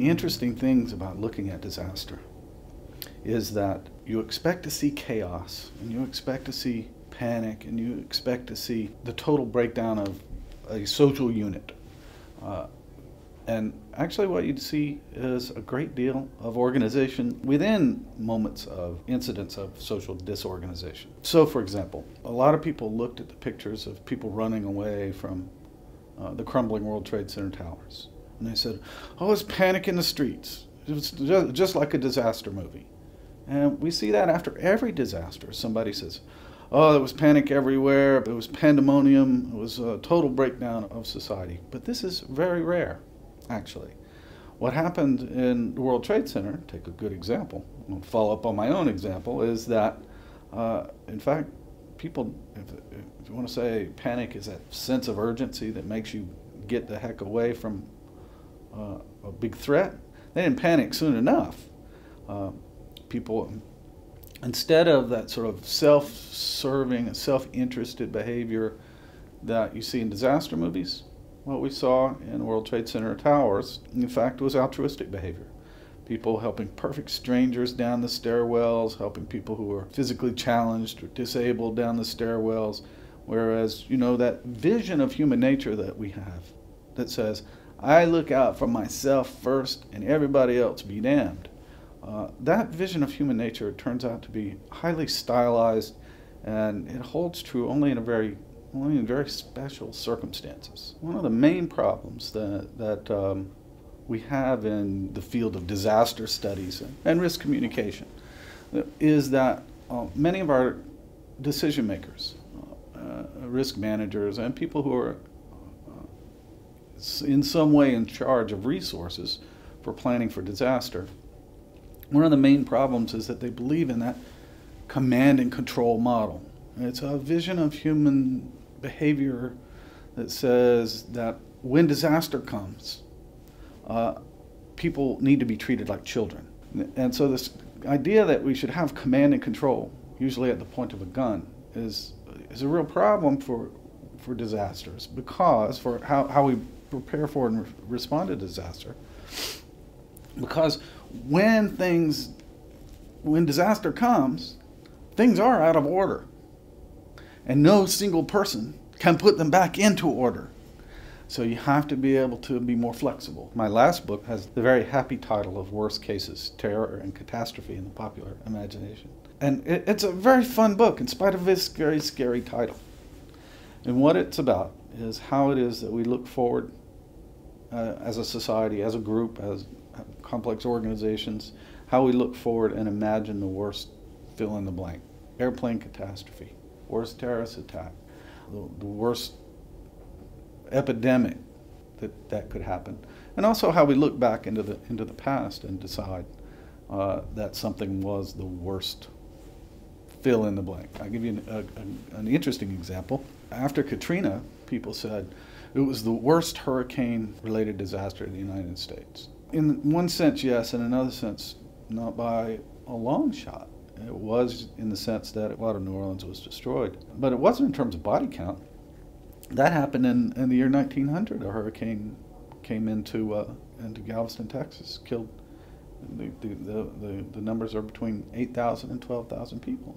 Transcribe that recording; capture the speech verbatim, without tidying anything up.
the interesting things about looking at disaster is that you expect to see chaos, and you expect to see panic, and you expect to see the total breakdown of a social unit. Uh, and actually what you'd see is a great deal of organization within moments of incidents of social disorganization. So for example, a lot of people looked at the pictures of people running away from uh, the crumbling World Trade Center towers. And they said, oh, it's panic in the streets. It's just, just like a disaster movie. And we see that after every disaster. Somebody says, oh, there was panic everywhere. It was pandemonium. It was a total breakdown of society. But this is very rare, actually. What happened in the World Trade Center, take a good example, I'll follow up on my own example, is that, uh, in fact, people, if, if you want to say panic is that sense of urgency that makes you get the heck away from uh, a big threat, they didn't panic soon enough. Uh, people, instead of that sort of self-serving, self-interested behavior that you see in disaster movies, what we saw in World Trade Center towers, in fact, was altruistic behavior. People helping perfect strangers down the stairwells, helping people who were physically challenged or disabled down the stairwells, whereas, you know, that vision of human nature that we have that says, I look out for myself first and everybody else be damned. Uh, that vision of human nature turns out to be highly stylized, and it holds true only in a very, only in very special circumstances. One of the main problems that, that um, we have in the field of disaster studies and, and risk communication is that uh, many of our decision makers, uh, risk managers, and people who are uh, in some way in charge of resources for planning for disaster, one of the main problems is that they believe in that command and control model. It's a vision of human behavior that says that when disaster comes, uh, people need to be treated like children. And so this idea that we should have command and control, usually at the point of a gun, is, is a real problem for, for disasters, because for how, how we prepare for and re respond to disaster. Because when things, when disaster comes, things are out of order, and no single person can put them back into order. So you have to be able to be more flexible. My last book has the very happy title of Worst Cases, Terror and Catastrophe in the Popular Imagination. And it, it's a very fun book, in spite of its very scary title. And what it's about is how it is that we look forward uh, as a society, as a group, as complex organizations, how we look forward and imagine the worst fill in the blank. Airplane catastrophe, worst terrorist attack, the, the worst epidemic that, that could happen. And also how we look back into the, into the past and decide uh, that something was the worst fill in the blank. I'll give you an, a, a, an interesting example. After Katrina, people said it was the worst hurricane-related disaster in the United States. In one sense, yes. In another sense, not by a long shot. It was in the sense that a lot of New Orleans was destroyed. But it wasn't in terms of body count. That happened in, in the year nineteen hundred. A hurricane came into, uh, into Galveston, Texas, killed, the, the, the, the, the numbers are between eight thousand and twelve thousand people.